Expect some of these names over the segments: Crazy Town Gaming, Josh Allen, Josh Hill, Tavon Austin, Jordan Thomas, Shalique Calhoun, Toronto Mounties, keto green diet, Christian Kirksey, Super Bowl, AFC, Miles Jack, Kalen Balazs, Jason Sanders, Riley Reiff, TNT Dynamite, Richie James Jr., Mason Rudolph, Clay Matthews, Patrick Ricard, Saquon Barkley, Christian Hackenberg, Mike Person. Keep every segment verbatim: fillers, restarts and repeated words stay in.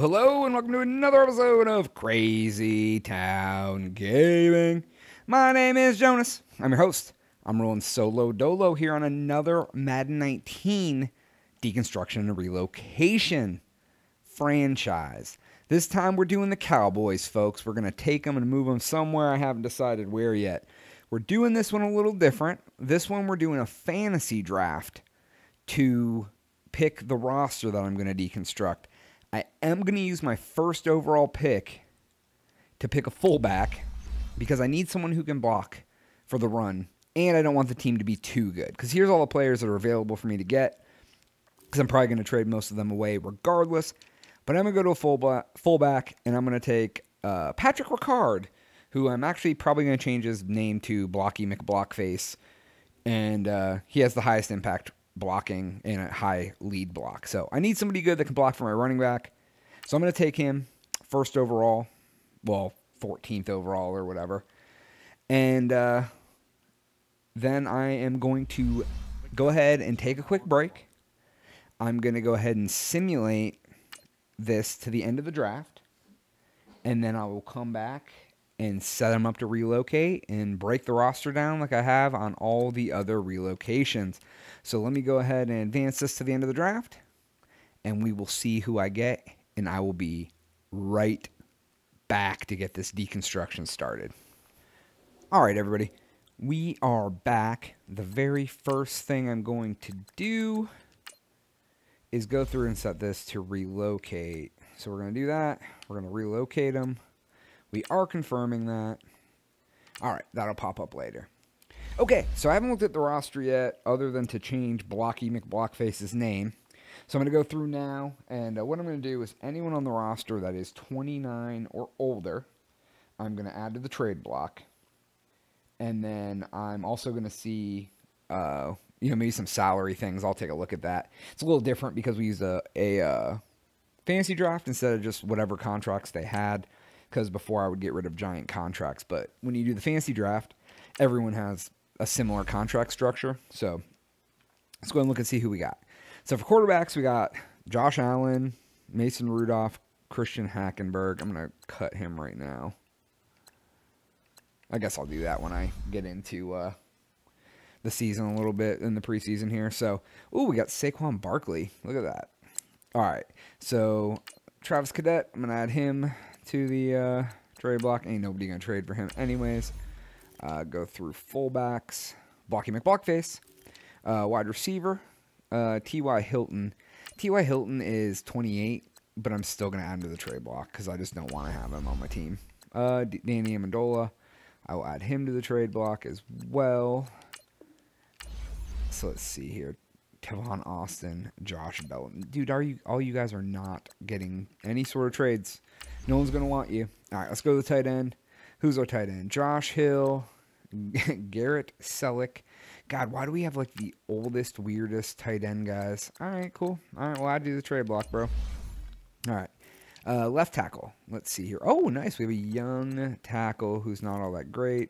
hello, and welcome to another episode of Crazy Town Gaming. My name is Jonas. I'm your host. I'm rolling solo dolo here on another Madden nineteen deconstruction and relocation franchise. This time we're doing the Cowboys, folks. We're going to take them and move them somewhere. I haven't decided where yet. We're doing this one a little different. This one we're doing a fantasy draft to pick the roster that I'm going to deconstruct. I am going to use my first overall pick to pick a fullback because I need someone who can block for the run, and I don't want the team to be too good because here's all the players that are available for me to get because I'm probably going to trade most of them away regardless, but I'm going to go to a full fullback, and I'm going to take uh, Patrick Ricard, who I'm actually probably going to change his name to Blocky McBlockface, and uh, he has the highest impact blocking and a high lead block. So I need somebody good that can block for my running back. So I'm going to take him first overall, well, fourteenth overall or whatever. And uh, then I am going to go ahead and take a quick break. I'm going to go ahead and simulate this to the end of the draft. And then I will come back and set them up to relocate and break the roster down like I have on all the other relocations. So let me go ahead and advance this to the end of the draft, and we will see who I get, and I will be right back to get this deconstruction started. All right, everybody. We are back. The very first thing I'm going to do is go through and set this to relocate. So we're going to do that. We're going to relocate them. We are confirming that. All right, that'll pop up later. Okay, so I haven't looked at the roster yet other than to change Blocky McBlockface's name. So I'm going to go through now, and uh, what I'm going to do is anyone on the roster that is twenty-nine or older, I'm going to add to the trade block. And then I'm also going to see, uh, you know, maybe some salary things. I'll take a look at that. It's a little different because we use a, a uh, fantasy draft instead of just whatever contracts they had. Because before I would get rid of giant contracts. But when you do the fantasy draft, everyone has a similar contract structure. So let's go and look and see who we got. So for quarterbacks, we got Josh Allen, Mason Rudolph, Christian Hackenberg. I'm going to cut him right now. I guess I'll do that when I get into uh, the season a little bit in the preseason here. So, ooh, we got Saquon Barkley. Look at that. All right. So Travis Cadet, I'm going to add him to the uh, trade block. Ain't nobody gonna trade for him anyways. Uh, go through fullbacks. Blocky McBlockface. Uh, wide receiver. Uh, T Y Hilton. T Y Hilton is twenty-eight, but I'm still gonna add him to the trade block because I just don't want to have him on my team. Uh, Danny Amendola. I will add him to the trade block as well. So let's see here. Tavon Austin, Josh Bell. Dude, are you all you guys are not getting any sort of trades. No one's going to want you. All right, let's go to the tight end. Who's our tight end? Josh Hill, Garrett Selleck. God, why do we have, like, the oldest, weirdest tight end guys? All right, cool. All right, well, I do the trade block, bro. All right. Uh, left tackle. Let's see here. Oh, nice. We have a young tackle who's not all that great.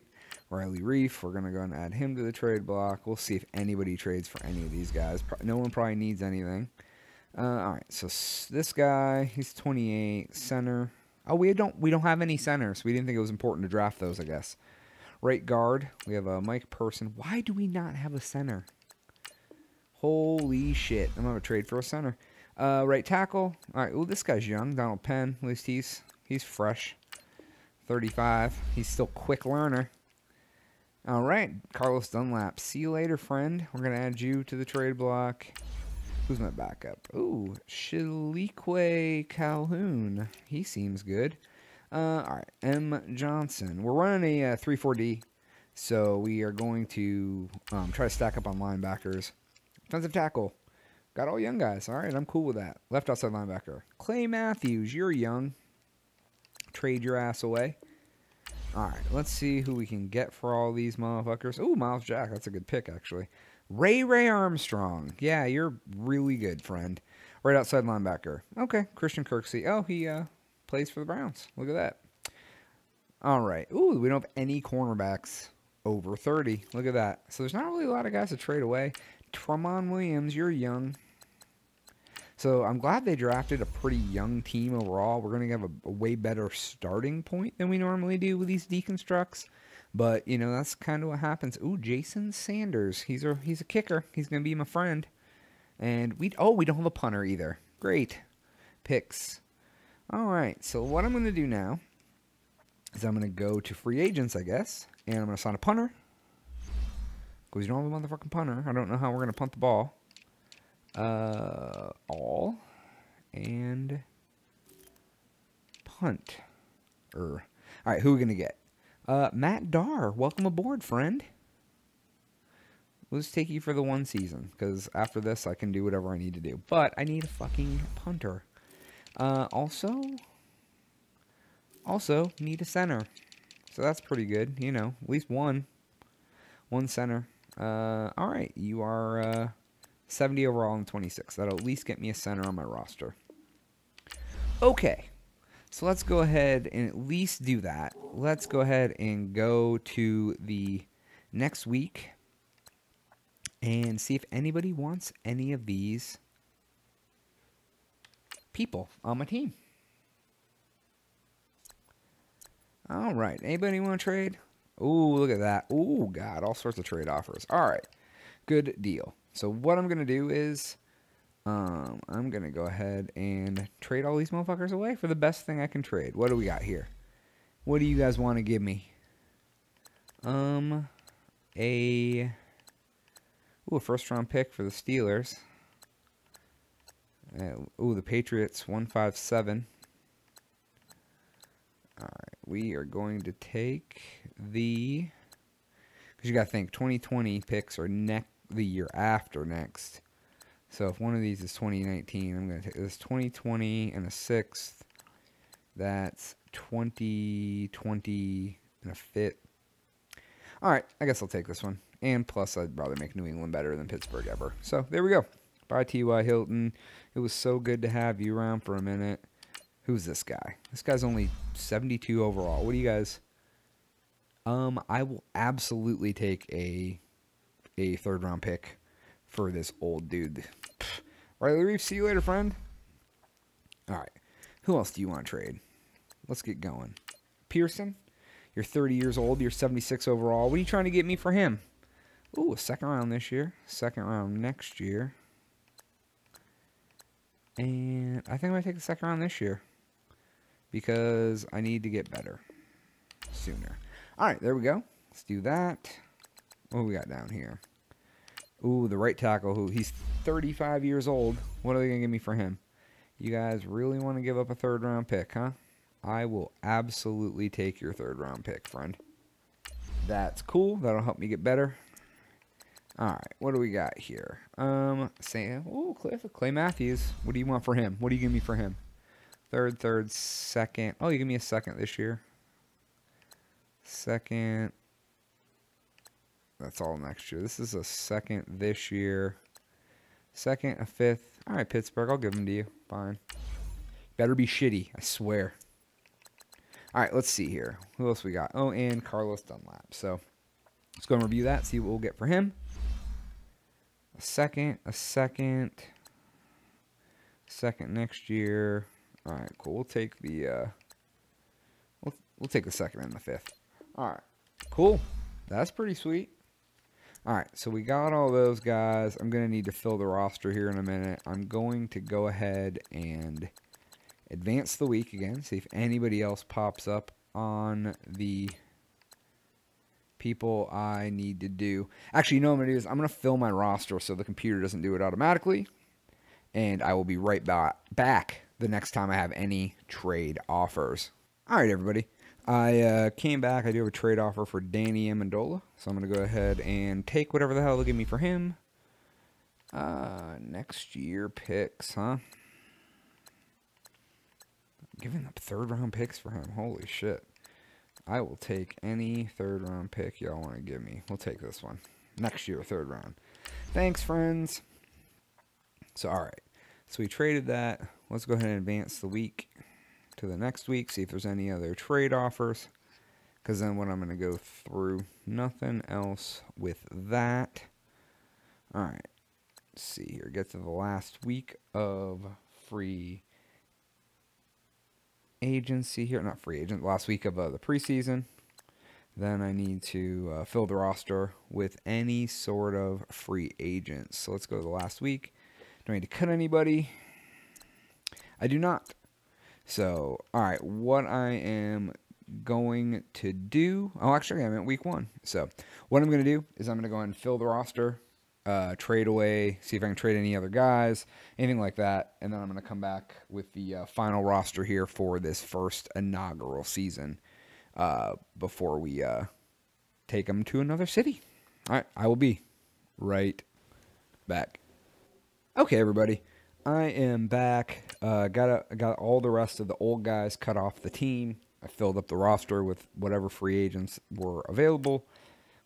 Riley Reiff. We're going to go and add him to the trade block. We'll see if anybody trades for any of these guys. No one probably needs anything. Uh, all right, so this guy, he's twenty-eight, center. Oh, we don't we don't have any centers. We didn't think it was important to draft those, I guess. Right guard, we have a Mike Person. Why do we not have a center? Holy shit! I'm gonna trade for a center. Uh, right tackle. All right. Well, this guy's young. Donald Penn. At least he's he's fresh. thirty-five. He's still quick learner. All right, Carlos Dunlap. See you later, friend. We're gonna add you to the trade block. Who's my backup? Ooh, Shalique Calhoun. He seems good. Uh, all right, M. Johnson. We're running a uh, three four D, so we are going to um, try to stack up on linebackers. Offensive tackle. Got all young guys. All right, I'm cool with that. Left outside linebacker. Clay Matthews, you're young. Trade your ass away. All right, let's see who we can get for all these motherfuckers. Ooh, Miles Jack. That's a good pick, actually. Ray Ray Armstrong. Yeah, you're really good, friend. Right outside linebacker. Okay, Christian Kirksey. Oh, he uh, plays for the Browns. Look at that. All right. Ooh, we don't have any cornerbacks over thirty. Look at that. So there's not really a lot of guys to trade away. Tremon Williams, you're young. So I'm glad they drafted a pretty young team overall. We're going to have a, a way better starting point than we normally do with these deconstructs. But, you know, that's kind of what happens. Ooh, Jason Sanders. He's a, he's a kicker. He's going to be my friend. And we, oh, we don't have a punter either. Great. Picks. All right. So what I'm going to do now is I'm going to go to free agents, I guess. And I'm going to sign a punter. Because you don't have a motherfucking punter. I don't know how we're going to punt the ball. Uh, all. And punt. Er. All right. Who are we going to get? Uh, Matt Darr, welcome aboard, friend. We'll just take you for the one season, because after this I can do whatever I need to do. But I need a fucking punter. Uh, also, also need a center. So that's pretty good, you know, at least one. One center. Uh, alright, you are uh, seventy overall and twenty-six. That'll at least get me a center on my roster. Okay. So let's go ahead and at least do that. Let's go ahead and go to the next week and see if anybody wants any of these people on my team. All right. Anybody want to trade? Oh, look at that. Oh, God. All sorts of trade offers. All right. Good deal. So what I'm going to do is... Um, I'm going to go ahead and trade all these motherfuckers away for the best thing I can trade. What do we got here? What do you guys want to give me? Um, a, ooh, a first round pick for the Steelers. Uh, ooh, the Patriots, one five seven. All right, we are going to take the, because you got to think, twenty twenty picks are next, the year after next. So if one of these is twenty nineteen, I'm going to take this twenty twenty and a sixth. That's twenty twenty and a fifth. All right, I guess I'll take this one. And plus, I'd rather make New England better than Pittsburgh ever. So there we go. Bye, T Y. Hilton. It was so good to have you around for a minute. Who's this guy? This guy's only seventy-two overall. What do you guys? Um, I will absolutely take a a third round pick for this old dude. Pfft. Riley Reiff, see you later, friend. Alright. Who else do you want to trade? Let's get going. Pearson, you're thirty years old. You're seventy-six overall. What are you trying to get me for him? Ooh, a second round this year. Second round next year. And I think I'm going to take the second round this year. Because I need to get better sooner. Alright, there we go. Let's do that. What do we got down here? Ooh, the right tackle, who he's thirty-five years old. What are they going to give me for him? You guys really want to give up a third-round pick, huh? I will absolutely take your third-round pick, friend. That's cool. That'll help me get better. All right, what do we got here? Um, Sam. Ooh, Cliff, Clay Matthews. What do you want for him? What do you give me for him? Third, third, second. Oh, you give me a second this year. Second. That's all next year. This is a second this year. Second, a fifth. All right, Pittsburgh. I'll give them to you. Fine. Better be shitty. I swear. All right, let's see here. Who else we got? Oh, and Carlos Dunlap. So let's go and review that. See what we'll get for him. A second, a second. Second next year. All right, cool. We'll take the, uh, we'll, we'll take the second and the fifth. All right, cool. That's pretty sweet. Alright, so we got all those guys. I'm going to need to fill the roster here in a minute. I'm going to go ahead and advance the week again. See if anybody else pops up on the people I need to do. Actually, you know what I'm going to do is I'm going to fill my roster so the computer doesn't do it automatically. And I will be right ba- back the next time I have any trade offers. Alright, everybody. I uh, came back. I do have a trade offer for Danny Amendola. So I'm going to go ahead and take whatever the hell they'll give me for him. Uh, next year picks, huh? I'm giving up third round picks for him. Holy shit. I will take any third round pick y'all want to give me. We'll take this one. Next year, third round. Thanks, friends. So, all right. So we traded that. Let's go ahead and advance the week to the next week, see if there's any other trade offers, because then what I'm going to go through, nothing else with that. All right, Let's see here. Get to the last week of free agency here. Not free agent. Last week of uh, the preseason. Then I need to uh, fill the roster with any sort of free agents. So let's go to the last week. Do I need to cut anybody? I do not. So, all right, what I am going to do... Oh, actually, I'm at week one. So what I'm going to do is I'm going to go ahead and fill the roster, uh, trade away, see if I can trade any other guys, anything like that. And then I'm going to come back with the uh, final roster here for this first inaugural season uh, before we uh, take them to another city. All right, I will be right back. Okay, everybody. I am back. Uh, got a, got all the rest of the old guys cut off the team. I filled up the roster with whatever free agents were available,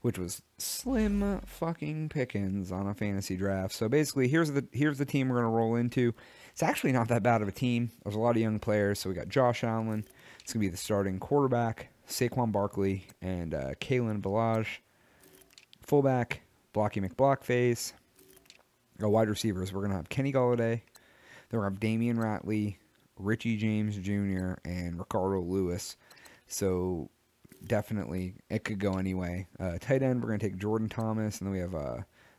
which was slim fucking pickings on a fantasy draft. So basically, here's the here's the team we're gonna roll into. It's actually not that bad of a team. There's a lot of young players. So we got Josh Allen. It's gonna be the starting quarterback. Saquon Barkley and uh, Kalen Balazs. Fullback Blocky McBlockface. Our wide receivers, we're going to have Kenny Golladay. Then we're going to have Damian Ratley, Richie James Junior, and Ricardo Lewis. So, definitely, it could go anyway. Uh, tight end, we're going to take Jordan Thomas. And then we have uh,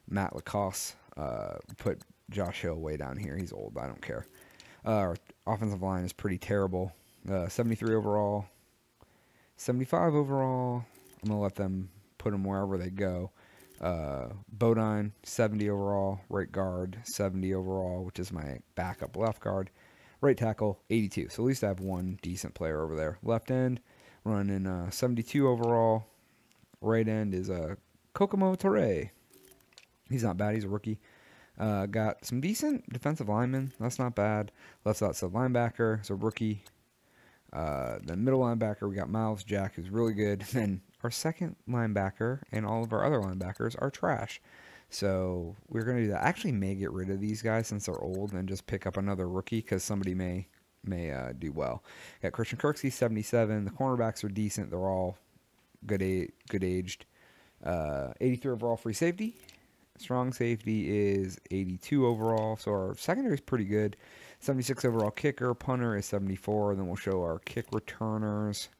Matt Lacoste. Uh, put Josh Hill way down here. He's old. I don't care. Uh, our offensive line is pretty terrible. Uh, seventy-three overall. seventy-five overall. I'm going to let them put them wherever they go. Uh, Bodine, seventy overall, right guard, seventy overall, which is my backup left guard, right tackle, eighty-two. So at least I have one decent player over there. Left end, running uh, seventy-two overall, right end is uh, Kokomo Ture. He's not bad, he's a rookie. Uh, got some decent defensive linemen, that's not bad. Left outside linebacker is a rookie. Uh, the middle linebacker, we got Miles Jack, who's really good. And then our second linebacker and all of our other linebackers are trash. So we're going to do that. I actually may get rid of these guys since they're old and just pick up another rookie because somebody may may uh, do well. Got Christian Kirksey, seventy-seven. The cornerbacks are decent. They're all good, a good aged. Uh, eighty-three overall free safety. Strong safety is eighty-two overall. So our secondary is pretty good. seventy-six overall kicker. Punter is seventy-four. Then we'll show our kick returners.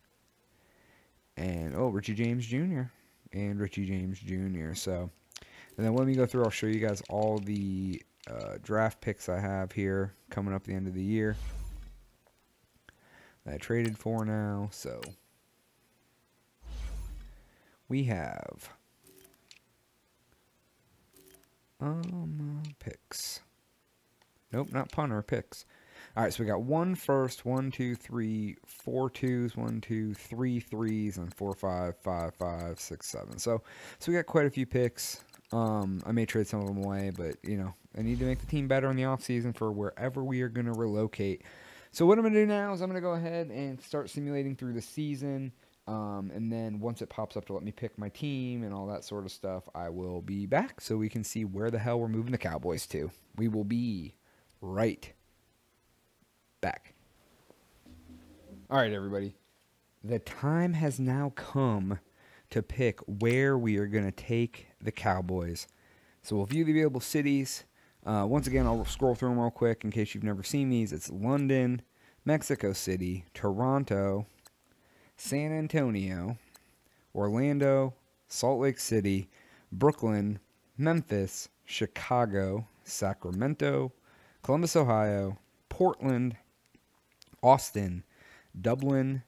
And, oh, Richie James Junior And Richie James Junior So, and then when we go through, I'll show you guys all the uh, draft picks I have here coming up at the end of the year that I traded for now. So, we have um picks. Nope, not punter, picks. All right, so we got one first, one, two, three, four twos, one, two, three threes, and four, five, five, five, six, seven. So, so we got quite a few picks. Um, I may trade some of them away, but, you know, I need to make the team better in the offseason for wherever we are going to relocate. So what I'm going to do now is I'm going to go ahead and start simulating through the season. Um, and then once it pops up to let me pick my team and all that sort of stuff, I will be back so we can see where the hell we're moving the Cowboys to. We will be right back. All right, everybody. The time has now come to pick where we are going to take the Cowboys. So we'll view the available cities. Uh, once again, I'll scroll through them real quick in case you've never seen these. It's London, Mexico City, Toronto, San Antonio, Orlando, Salt Lake City, Brooklyn, Memphis, Chicago, Sacramento, Columbus, Ohio, Portland, Austin, Dublin,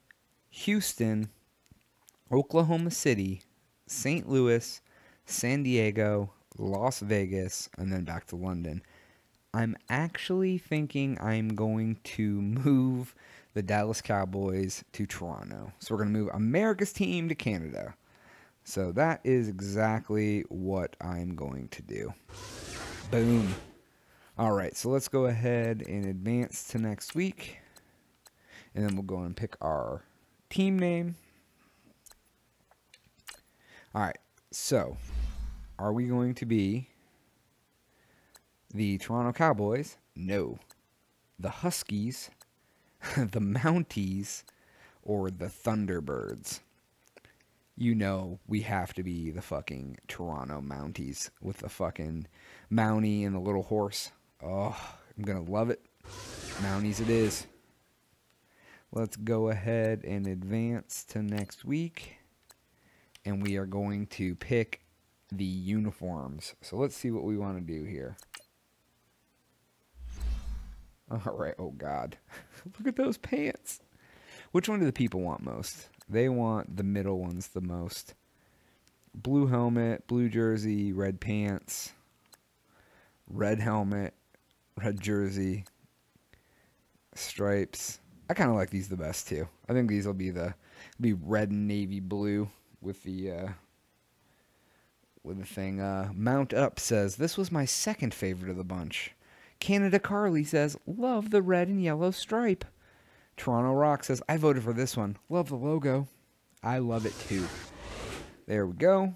Houston, Oklahoma City, Saint Louis, San Diego, Las Vegas, and then back to London. I'm actually thinking I'm going to move the Dallas Cowboys to Toronto. So we're going to move America's team to Canada. So that is exactly what I'm going to do. Boom. All right, so let's go ahead and advance to next week. And then we'll go and pick our team name. All right, so are we going to be the Toronto Cowboys? No. The Huskies, the Mounties, or the Thunderbirds? you know we have to be the fucking Toronto Mounties with the fucking Mountie and the little horse. Oh, I'm going to love it. Mounties it is. Let's go ahead and advance to next week. And we are going to pick the uniforms. So let's see what we want to do here. All right. Oh, God. Look at those pants. Which one do the people want most? They want the middle ones the most. Blue helmet, blue jersey, red pants, red helmet, red jersey, stripes. I kind of like these the best, too. I think these will be the be red and navy blue with the uh, with the thing. Uh, Mount Up says, this was my second favorite of the bunch. Canada Carly says, love the red and yellow stripe. Toronto Rock says, I voted for this one. Love the logo. I love it too. There we go.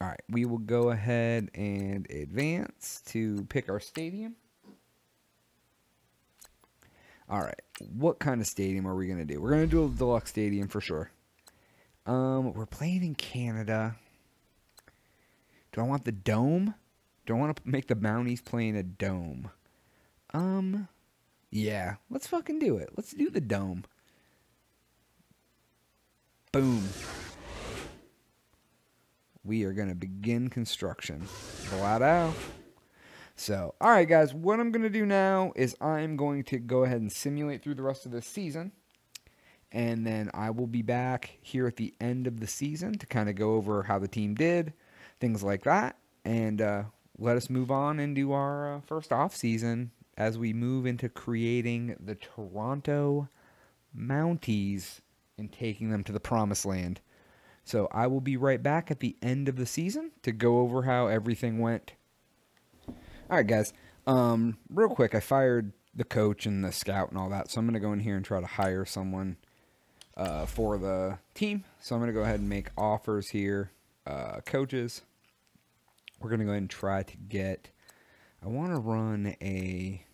All right, we will go ahead and advance to pick our stadium. All right, what kind of stadium are we going to do? We're going to do a deluxe stadium for sure. Um, we're playing in Canada. Do I want the dome? Do I want to make the Mounties play in a dome? Um... Yeah, let's fucking do it. Let's do the dome. Boom. We are going to begin construction. Flat out. So, all right, guys, what I'm going to do now is I'm going to go ahead and simulate through the rest of this season. And then I will be back here at the end of the season to kind of go over how the team did, things like that. And uh, let us move on and do our uh, first off season as we move into creating the Toronto Mounties and taking them to the promised land. So I will be right back at the end of the season to go over how everything went. All right, guys. Um, real quick, I fired the coach and the scout and all that, so I'm going to go in here and try to hire someone uh, for the team. So I'm going to go ahead and make offers here. Uh, coaches. We're going to go ahead and try to get... I want to run a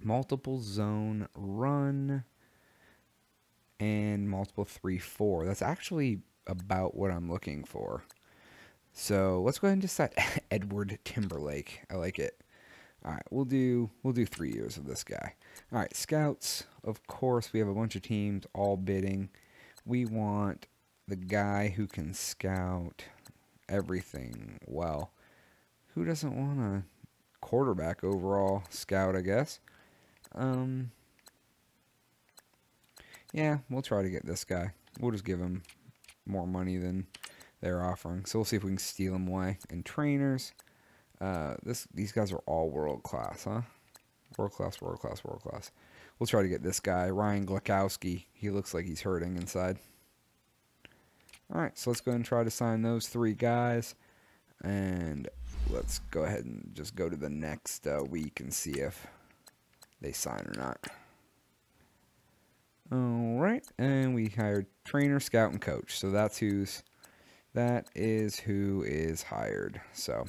multiple zone run and multiple three four. That's actually about what I'm looking for. So let's go ahead and decide Edward Timberlake. I like it. All right, we'll do we'll do three years of this guy. All right, scouts. Of course, we have a bunch of teams all bidding. We want the guy who can scout everything well. Who doesn't want a quarterback overall scout, I guess? Um, yeah, we'll try to get this guy. We'll just give him more money than they're offering. So we'll see if we can steal him away. And trainers. Uh, this These guys are all world class, huh? World class, world class, world class. We'll try to get this guy, Ryan Glukowski. He looks like he's hurting inside. All right, so let's go ahead and try to sign those three guys. And... let's go ahead and just go to the next uh, week and see if they sign or not. All right, and we hired trainer, scout, and coach. So that's who's that is who is hired. So,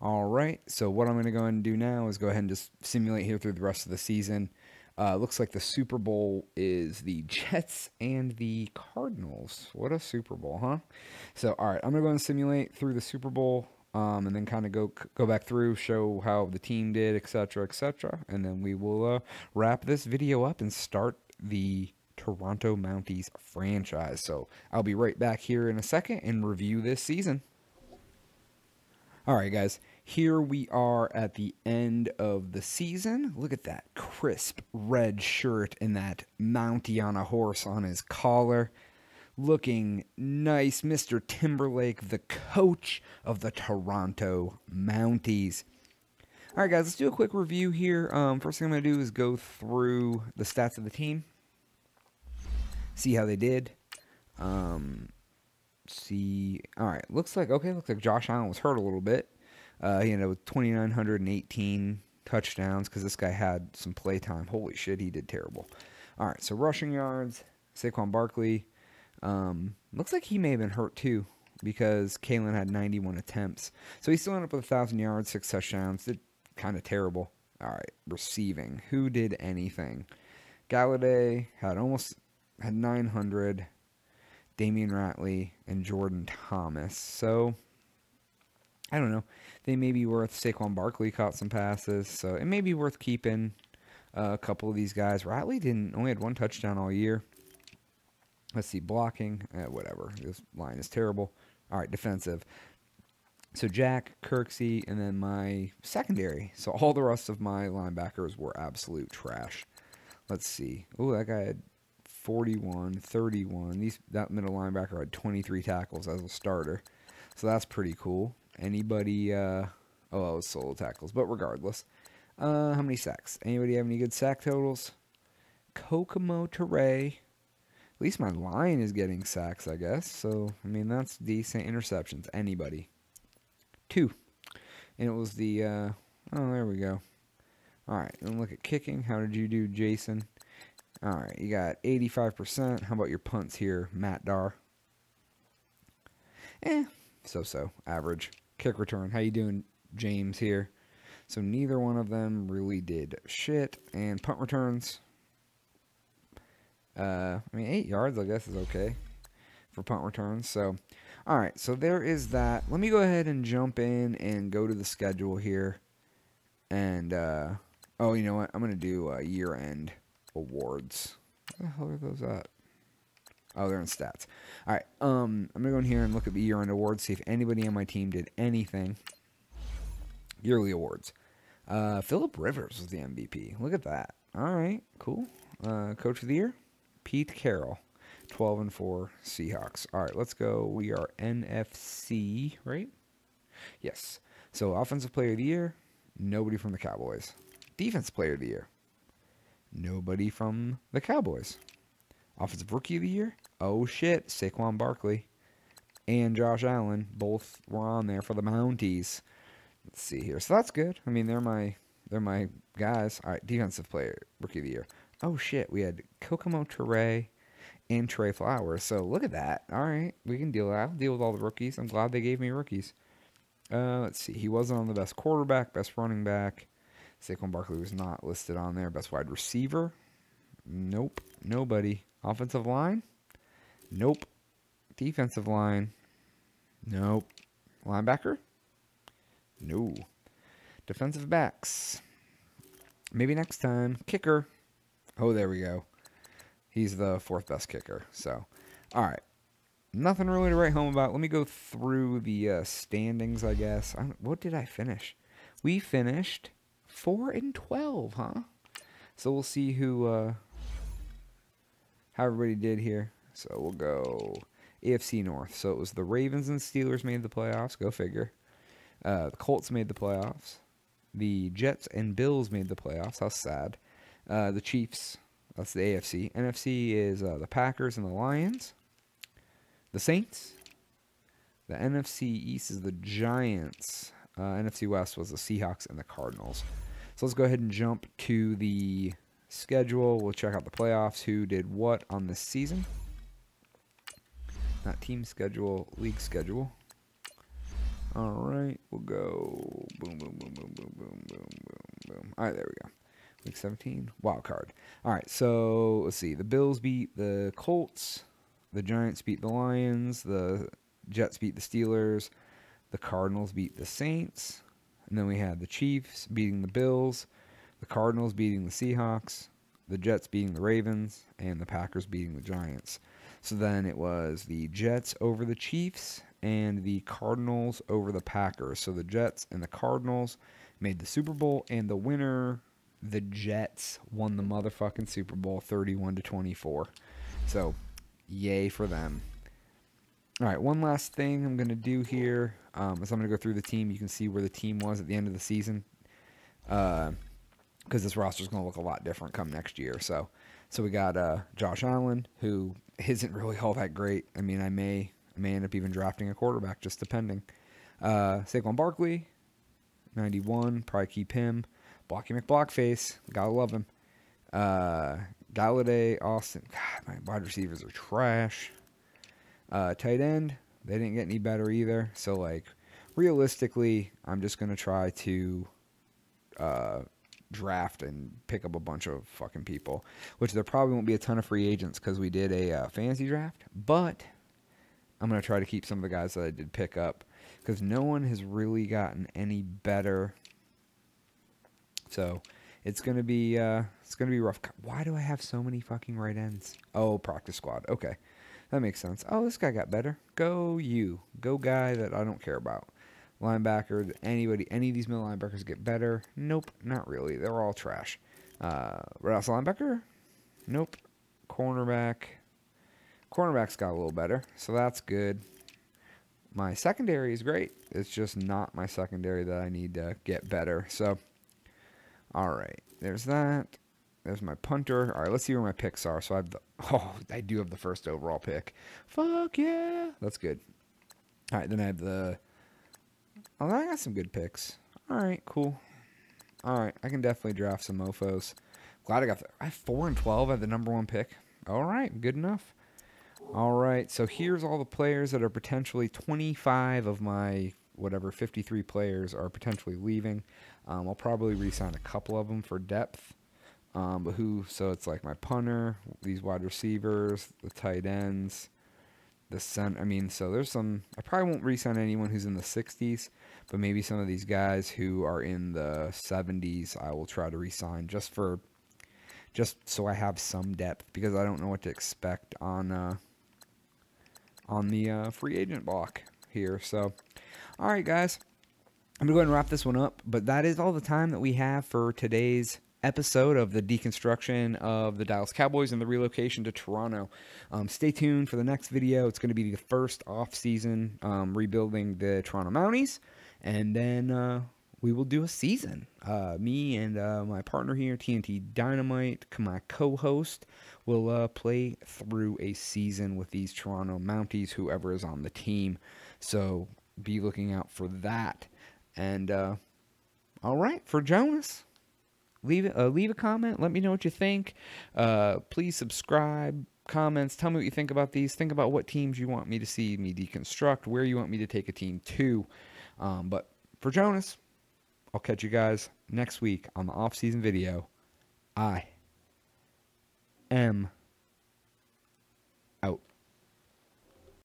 all right. So what I'm going to go ahead and do now is go ahead and just simulate here through the rest of the season. Uh, looks like the Super Bowl is the Jets and the Cardinals. What a Super Bowl, huh? So all right, I'm going to go ahead and simulate through the Super Bowl. Um, and then kind of go go back through, show how the team did, et cetera, et cetera, and then we will uh, wrap this video up and start the Toronto Mounties franchise. So I'll be right back here in a second and review this season. All right, guys, here we are at the end of the season. Look at that crisp red shirt and that Mountie on a horse on his collar. Looking nice, Mister Timberlake, the coach of the Toronto Mounties. All right, guys, let's do a quick review here. Um, first thing I'm going to do is go through the stats of the team, see how they did. Um, see, all right, looks like, okay, looks like Josh Allen was hurt a little bit. Uh, he ended up with two thousand nine hundred eighteen touchdowns because this guy had some play time. Holy shit, he did terrible. All right, so rushing yards, Saquon Barkley. Um, looks like he may have been hurt too because Kalen had ninety-one attempts. So he still ended up with one thousand yards, six touchdowns. Did kind of terrible. All right, receiving. Who did anything? Galladay had almost had nine hundred. Damian Ratley, and Jordan Thomas. So, I don't know. They may be worth. Saquon Barkley caught some passes, so it may be worth keeping uh, a couple of these guys. Ratley didn't only had one touchdown all year. Let's see, blocking, uh, whatever. This line is terrible. All right, defensive. So Jack, Kirksey, and then my secondary. So all the rest of my linebackers were absolute trash. Let's see. Oh, that guy had forty-one, thirty-one. These, that middle linebacker had twenty-three tackles as a starter. So that's pretty cool. Anybody, uh, oh, that was solo tackles, but regardless. Uh, how many sacks? Anybody have any good sack totals? Kokomo Ture. At least my line is getting sacks, I guess. So, I mean, that's decent. Interceptions. Anybody. Two. And it was the, uh, oh, there we go. All right, and look at kicking. How did you do, Jason? All right, you got eighty-five percent. How about your punts here, Matt Dar? Eh, so-so, average. Kick return. How you doing, James here? So neither one of them really did shit. And punt returns. Uh, I mean, eight yards, I guess, is okay for punt returns. So, all right, so there is that. Let me go ahead and jump in and go to the schedule here. And, uh, oh, you know what? I'm going to do uh, year-end awards. Where the hell are those at? Oh, they're in stats. All right, um, I'm going to go in here and look at the year-end awards, see if anybody on my team did anything. Yearly awards. Uh, Phillip Rivers was the M V P. Look at that. All right, cool. Uh, Coach of the Year, Pete Carroll, twelve and four Seahawks. All right, let's go. We are N F C, right? Yes. So, Offensive Player of the Year. Nobody from the Cowboys. Defense Player of the Year. Nobody from the Cowboys. Offensive Rookie of the Year. Oh, shit. Saquon Barkley and Josh Allen both were on there for the Mounties. Let's see here. So that's good. I mean, they're my they're my guys. All right. Defensive Player, Rookie of the Year. Oh, shit. We had Kokomo Ture and Trey Flowers. So look at that. All right. We can deal with that. I'll deal with all the rookies. I'm glad they gave me rookies. Uh, let's see. He wasn't on the best quarterback, best running back. Saquon Barkley was not listed on there. Best wide receiver? Nope. Nobody. Offensive line? Nope. Defensive line? Nope. Linebacker? No. Defensive backs? Maybe next time. Kicker? Oh, there we go. He's the fourth best kicker. So, all right. Nothing really to write home about. Let me go through the uh, standings, I guess. I don't, what did I finish? We finished four and twelve, huh? So we'll see who, uh, how everybody did here. So we'll go A F C North. So it was the Ravens and Steelers made the playoffs. Go figure. Uh, the Colts made the playoffs. The Jets and Bills made the playoffs. How sad. Uh, the Chiefs. That's the A F C. N F C is uh, the Packers and the Lions. The Saints. The N F C East is the Giants. Uh, N F C West was the Seahawks and the Cardinals. So let's go ahead and jump to the schedule. We'll check out the playoffs, who did what on this season. Not team schedule, league schedule. All right, we'll go boom, boom, boom, boom, boom, boom, boom, boom. All right, there we go. Week seventeen, wild card. All right, so let's see. The Bills beat the Colts. The Giants beat the Lions. The Jets beat the Steelers. The Cardinals beat the Saints. And then we had the Chiefs beating the Bills. The Cardinals beating the Seahawks. The Jets beating the Ravens. And the Packers beating the Giants. So then it was the Jets over the Chiefs and the Cardinals over the Packers. So the Jets and the Cardinals made the Super Bowl. And the winner, the Jets, won the motherfucking Super Bowl thirty-one to twenty-four. So yay for them. All right, one last thing I'm going to do here um, is I'm going to go through the team. You can see where the team was at the end of the season because uh, this roster is going to look a lot different come next year. So so we got uh, Josh Allen, who isn't really all that great. I mean, I may, I may end up even drafting a quarterback, just depending. Uh, Saquon Barkley, ninety-one, probably keep him. Blocky McBlockface, gotta love him. Uh, Galladay, Austin. God, my wide receivers are trash. Uh, tight end, they didn't get any better either. So, like, realistically, I'm just going to try to uh, draft and pick up a bunch of fucking people, which there probably won't be a ton of free agents because we did a uh, fantasy draft. But I'm going to try to keep some of the guys that I did pick up, because no one has really gotten any better. So it's going to be uh, it's going to be rough. Why do I have so many fucking right ends? Oh, practice squad. Okay, that makes sense. Oh, this guy got better. Go you. Go guy that I don't care about. Linebacker, anybody, any of these middle linebackers get better? Nope, not really. They're all trash. Uh, right outside linebacker? Nope. Cornerback. Cornerback's got a little better, so that's good. My secondary is great. It's just not my secondary that I need to get better. So, all right. There's that. There's my punter. All right, let's see where my picks are. So I have the, oh, I do have the first overall pick. Fuck yeah. That's good. All right, then I have the, oh, I got some good picks. All right, cool. All right, I can definitely draft some mofos. Glad I got the, I have four and twelve at the number one pick. All right, good enough. All right, so here's all the players that are potentially twenty-five of my whatever fifty-three players are potentially leaving. Um, I'll probably re-sign a couple of them for depth. Um, but who? So it's like my punter, these wide receivers, the tight ends, the center. I mean, so there's some. I probably won't re-sign anyone who's in the sixties, but maybe some of these guys who are in the seventies, I will try to re-sign just for, just so I have some depth, because I don't know what to expect on. Uh, on the uh, free agent block here. So, all right, guys, I'm going to go ahead and wrap this one up, but that is all the time that we have for today's episode of the deconstruction of the Dallas Cowboys and the relocation to Toronto. Um, stay tuned for the next video. It's going to be the first off-season um, rebuilding the Toronto Mounties, and then uh, we will do a season. Uh, me and uh, my partner here, T N T Dynamite, my co-host, We'll uh, play through a season with these Toronto Mounties, whoever is on the team. So be looking out for that. And uh, all right, for Jonas, leave uh, leave a comment. Let me know what you think. Uh, please subscribe, comments. Tell me what you think about these. Think about what teams you want me to see me deconstruct, where you want me to take a team to. Um, but for Jonas, I'll catch you guys next week on the off-season video. I am